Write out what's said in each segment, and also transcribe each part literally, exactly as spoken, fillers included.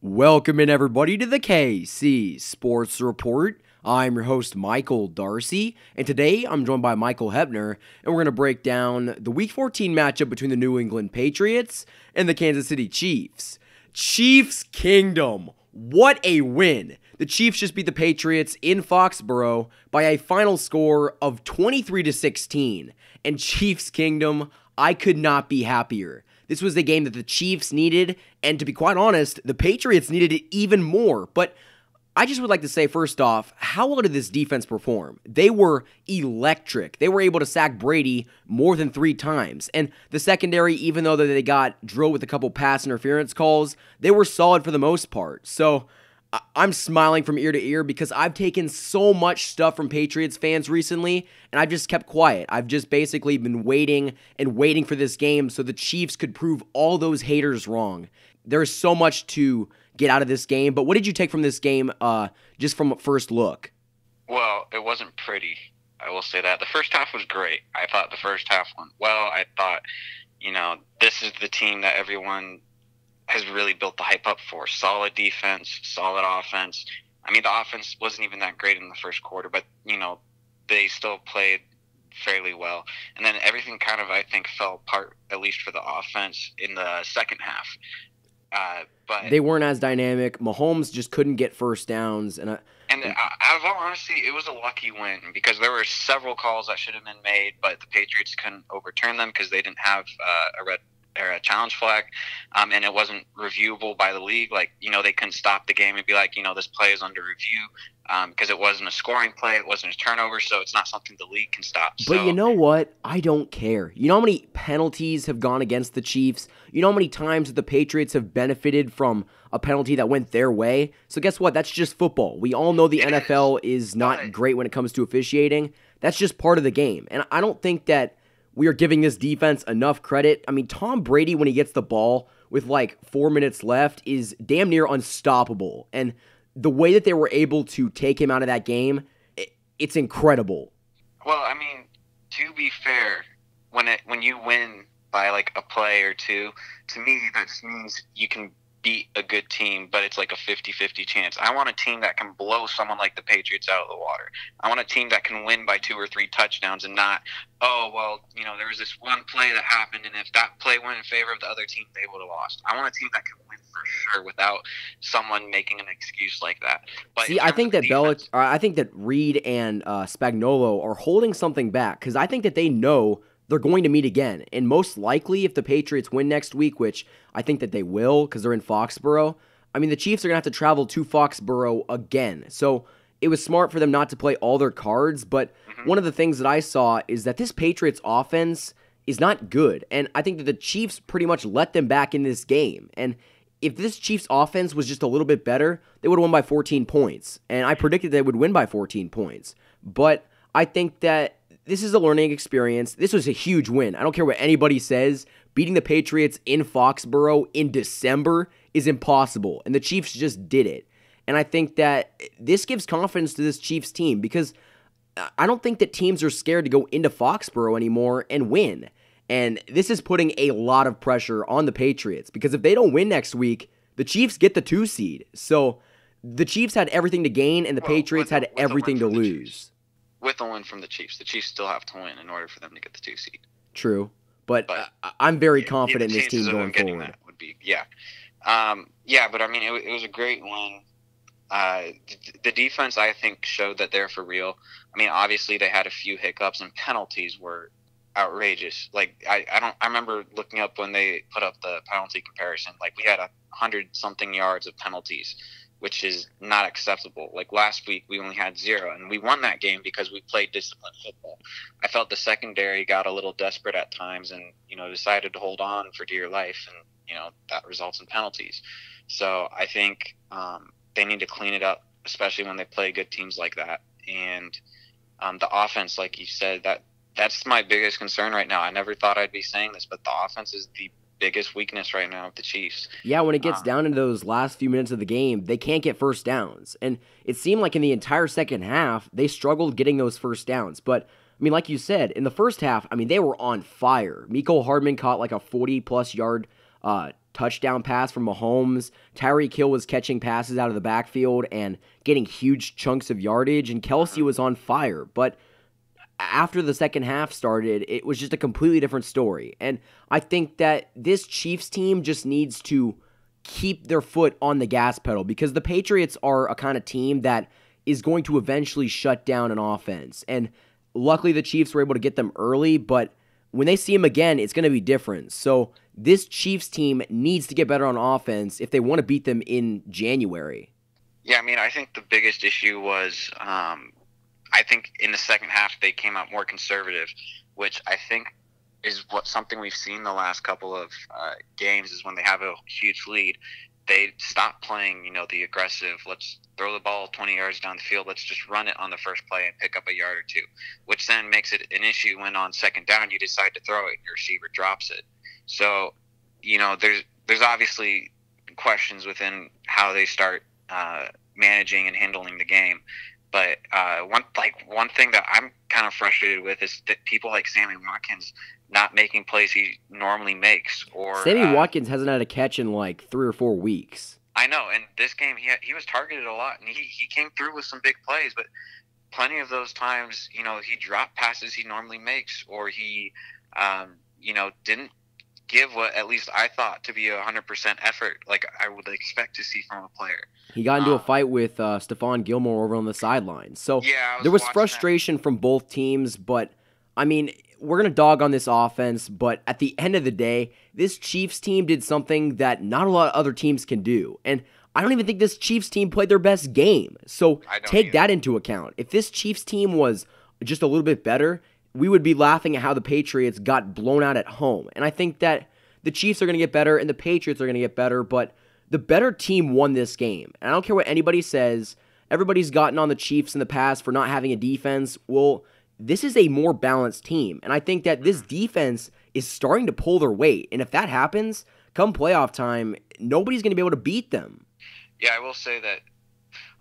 Welcome in, everybody, to the K C Sports Report. I'm your host, Michael Darcy, and today I'm joined by Michael Heppner, and we're going to break down the Week fourteen matchup between the New England Patriots and the Kansas City Chiefs. Chiefs Kingdom, what a win! The Chiefs just beat the Patriots in Foxborough by a final score of twenty-three to sixteen, and Chiefs Kingdom, I could not be happier. This was the game that the Chiefs needed, and to be quite honest, the Patriots needed it even more. But I just would like to say, first off, how well did this defense perform? They were electric. They were able to sack Brady more than three times. And the secondary, even though they got drilled with a couple pass interference calls, they were solid for the most part. So I'm smiling from ear to ear because I've taken so much stuff from Patriots fans recently, and I've just kept quiet. I've just basically been waiting and waiting for this game so the Chiefs could prove all those haters wrong. There's so much to get out of this game, but what did you take from this game uh, just from a first look? Well, it wasn't pretty. I will say that. The first half was great. I thought the first half went well. I thought, you know, this is the team that everyone has really built the hype up for. Solid defense, solid offense. I mean, the offense wasn't even that great in the first quarter, but, you know, they still played fairly well. And then everything kind of, I think, fell apart, at least for the offense, in the second half. Uh, but they weren't as dynamic. Mahomes just couldn't get first downs. And, I, and I, out of all honesty, it was a lucky win because there were several calls that should have been made, but the Patriots couldn't overturn them because they didn't have uh, a red or a challenge flag, um, and it wasn't reviewable by the league. Like, you know, they couldn't stop the game and be like, you know, this play is under review um, because it wasn't a scoring play, it wasn't a turnover, so it's not something the league can stop. But so, you know what? I don't care. You know how many penalties have gone against the Chiefs? You know how many times that the Patriots have benefited from a penalty that went their way? So guess what? That's just football. We all know the N F L is not great when it comes to officiating. That's just part of the game. And I don't think that we are giving this defense enough credit. I mean, Tom Brady, when he gets the ball with like four minutes left, is damn near unstoppable. And the way that they were able to take him out of that game, it's incredible. Well, I mean, to be fair, when it, when you win by like a play or two, to me, that just means you can beat a good team, but it's like a fifty-fifty chance. I want a team that can blow someone like the Patriots out of the water. I want a team that can win by two or three touchdowns and not, oh, well, you know, there was this one play that happened, and if that play went in favor of the other team, they would have lost. I want a team that can win for sure without someone making an excuse like that. But see, I think that Belichick, I think that Reed and uh, Spagnuolo are holding something back because I think that they know they're going to meet again, and most likely if the Patriots win next week, which I think that they will because they're in Foxborough, I mean, the Chiefs are going to have to travel to Foxborough again. So it was smart for them not to play all their cards, but mm-hmm. one of the things that I saw is that this Patriots offense is not good, and I think that the Chiefs pretty much let them back in this game, and if this Chiefs offense was just a little bit better, they would have won by fourteen points, and I predicted they would win by fourteen points, but I think that this is a learning experience. This was a huge win. I don't care what anybody says. Beating the Patriots in Foxborough in December is impossible, and the Chiefs just did it. And I think that this gives confidence to this Chiefs team because I don't think that teams are scared to go into Foxborough anymore and win. And this is putting a lot of pressure on the Patriots because if they don't win next week, the Chiefs get the two seed. So the Chiefs had everything to gain, and the well, Patriots had the, everything to lose. With the win from the Chiefs. The Chiefs still have to win in order for them to get the two seed. True. But, but uh, I'm very yeah, confident yeah, in this team going forward. That would be, yeah. Um, yeah, but I mean, it, it was a great win. Uh, the defense, I think, showed that they're for real. I mean, obviously, they had a few hiccups, and penalties were outrageous. Like, I, I don't, I remember looking up when they put up the penalty comparison. Like, we had a hundred something yards of penalties, which is not acceptable. Like last week, we only had zero, and we won that game because we played disciplined football. I felt the secondary got a little desperate at times and, you know, decided to hold on for dear life, and, you know, that results in penalties. So I think um, they need to clean it up, especially when they play good teams like that. And um, the offense, like you said, that that's my biggest concern right now. I never thought I'd be saying this, but the offense is the biggest weakness right now with the Chiefs. Yeah, when it gets um, down into those last few minutes of the game, they can't get first downs. And it seemed like in the entire second half, they struggled getting those first downs. But, I mean, like you said, in the first half, I mean, they were on fire. Mecole Hardman caught like a forty-plus yard uh, touchdown pass from Mahomes. Tyreek Hill was catching passes out of the backfield and getting huge chunks of yardage, and Kelce was on fire. But after the second half started, it was just a completely different story. And I think that this Chiefs team just needs to keep their foot on the gas pedal, because the Patriots are a kind of team that is going to eventually shut down an offense. And luckily the Chiefs were able to get them early, but when they see them again, it's going to be different. So this Chiefs team needs to get better on offense if they want to beat them in January. Yeah, I mean, I think the biggest issue was um, I think in the second half they came out more conservative, which I think is what something we've seen the last couple of uh, games is when they have a huge lead, they stop playing, you know, the aggressive, let's throw the ball twenty yards down the field, let's just run it on the first play and pick up a yard or two, which then makes it an issue when on second down you decide to throw it and your receiver drops it. So, you know, there's there's obviously questions within how they start uh, managing and handling the game. But uh, one like one thing that I'm kind of frustrated with is that people like Sammy Watkins not making plays he normally makes. Or Sammy uh, Watkins hasn't had a catch in like three or four weeks. I know, and this game he had, he was targeted a lot, and he, he came through with some big plays, but plenty of those times, you know, he dropped passes he normally makes, or he, um, you know, didn't give what at least I thought to be a one hundred percent effort like I would expect to see from a player. He got into um, a fight with uh, Stephon Gilmore over on the sideline. So yeah, was there was frustration that. from both teams, but, I mean, we're going to dog on this offense, but at the end of the day, this Chiefs team did something that not a lot of other teams can do. And I don't even think this Chiefs team played their best game. So take either. that into account. If this Chiefs team was just a little bit better, we would be laughing at how the Patriots got blown out at home. And I think that the Chiefs are going to get better and the Patriots are going to get better, but the better team won this game. And I don't care what anybody says. Everybody's gotten on the Chiefs in the past for not having a defense. Well, this is a more balanced team. And I think that this defense is starting to pull their weight. And if that happens, come playoff time, nobody's going to be able to beat them. Yeah, I will say that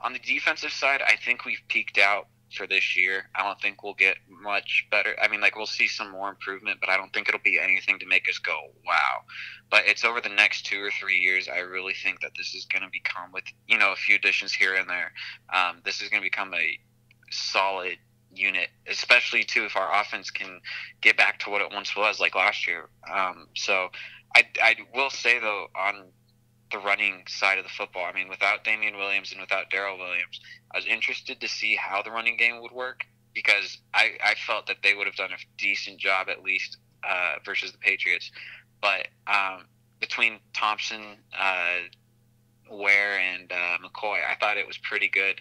on the defensive side, I think we've peaked out for this year. I don't think we'll get much better. I mean, like, we'll see some more improvement, but I don't think it'll be anything to make us go, wow. But it's over the next two or three years, I really think that this is going to become, with, you know, a few additions here and there, um, this is going to become a solid unit, especially, too, if our offense can get back to what it once was, like last year. Um, so I, I will say, though, on the running side of the football, I mean, without Damien Williams and without Darryl Williams, I was interested to see how the running game would work, because I, I felt that they would have done a decent job at least uh, versus the Patriots. But um, between Thompson, uh, Ware, and uh, McCoy, I thought it was pretty good.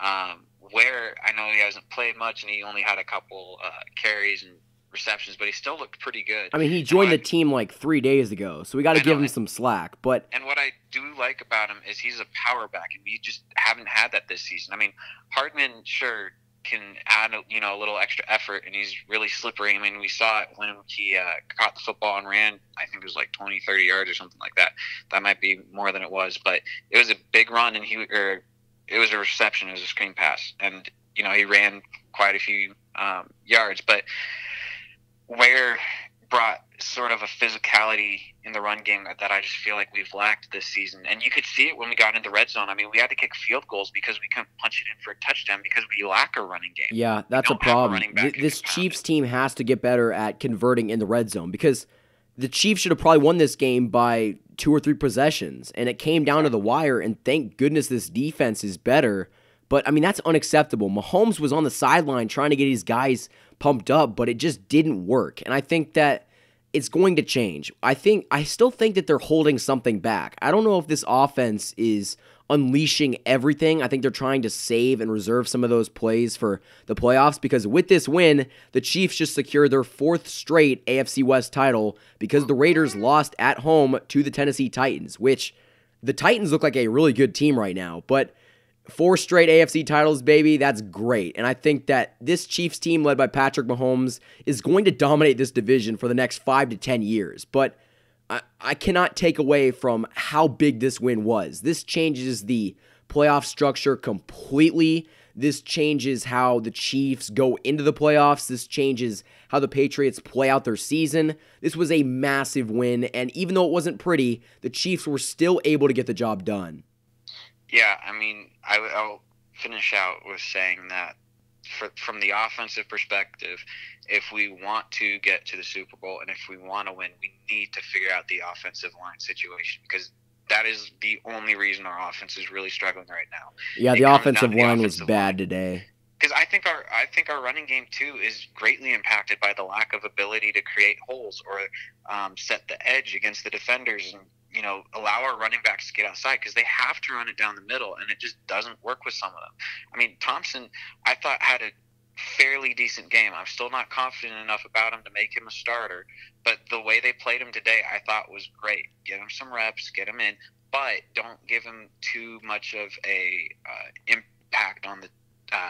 Um, Ware, I know he hasn't played much, and he only had a couple uh, carries and receptions, but he still looked pretty good. I mean, he joined the team like three days ago, so we got to give him some slack. But and what I do like about him is he's a power back, and we just haven't had that this season. I mean, Hardman sure can add a, you know a little extra effort, and he's really slippery. I mean, we saw it when he uh, caught the football and ran. I think it was like twenty, thirty yards or something like that. That might be more than it was, but it was a big run, and he or it was a reception, it was a screen pass, and you know he ran quite a few um, yards, but. Ware brought sort of a physicality in the run game that, that I just feel like we've lacked this season. And you could see it when we got into red zone. I mean, we had to kick field goals because we couldn't punch it in for a touchdown because we lack a running game. Yeah, that's a problem. A this Chiefs team has to get better at converting in the red zone, because the Chiefs should have probably won this game by two or three possessions, and it came down to the wire, and thank goodness this defense is better. But, I mean, that's unacceptable. Mahomes was on the sideline trying to get his guys pumped up, but it just didn't work. And I think that it's going to change. I think I still think that they're holding something back. I don't know if this offense is unleashing everything. I think they're trying to save and reserve some of those plays for the playoffs, because with this win, the Chiefs just secured their fourth straight A F C West title, because the Raiders lost at home to the Tennessee Titans, which the Titans look like a really good team right now, but four straight A F C titles, baby. That's great. And I think that this Chiefs team led by Patrick Mahomes is going to dominate this division for the next five to ten years. But I, I cannot take away from how big this win was. This changes the playoff structure completely. This changes how the Chiefs go into the playoffs. This changes how the Patriots play out their season. This was a massive win, and even though it wasn't pretty, the Chiefs were still able to get the job done. Yeah, I mean, I, I'll finish out with saying that for, from the offensive perspective, if we want to get to the Super Bowl and if we want to win, we need to figure out the offensive line situation, because that is the only reason our offense is really struggling right now. Yeah, the offensive line was bad today. Because I think our I think our running game too is greatly impacted by the lack of ability to create holes or um, set the edge against the defenders, and you know, allow our running backs to get outside, because they have to run it down the middle, and it just doesn't work with some of them. I mean, Thompson, I thought, had a fairly decent game. I'm still not confident enough about him to make him a starter, but the way they played him today, I thought was great. Get him some reps, get him in, but don't give him too much of a uh, impact on the uh,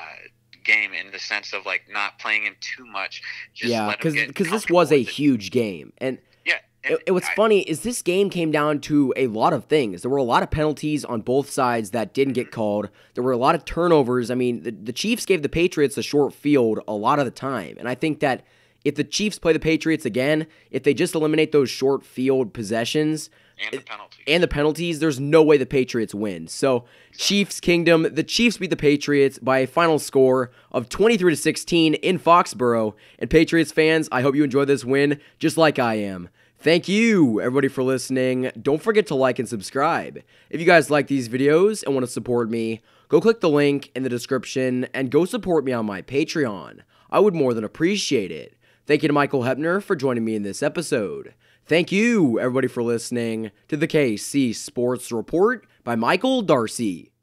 game, in the sense of like not playing him too much. Just yeah, because because this was a huge game, and yeah, and it, it, what's I, funny is this game came down to a lot of things. There were a lot of penalties on both sides that didn't get called. There were a lot of turnovers. I mean, the, the Chiefs gave the Patriots a short field a lot of the time, and I think that if the Chiefs play the Patriots again, if they just eliminate those short field possessions and the penalties, and the penalties there's no way the Patriots win. So Chiefs Kingdom, the Chiefs beat the Patriots by a final score of twenty-three to sixteen in Foxborough. And Patriots fans, I hope you enjoy this win just like I am. Thank you, everybody, for listening. Don't forget to like and subscribe. If you guys like these videos and want to support me, go click the link in the description and go support me on my Patreon. I would more than appreciate it. Thank you to Michael Heppner for joining me in this episode. Thank you, everybody, for listening to the K C Sports Report by Michael Darcy.